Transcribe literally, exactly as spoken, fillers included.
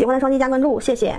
喜欢的双击加关注，谢谢。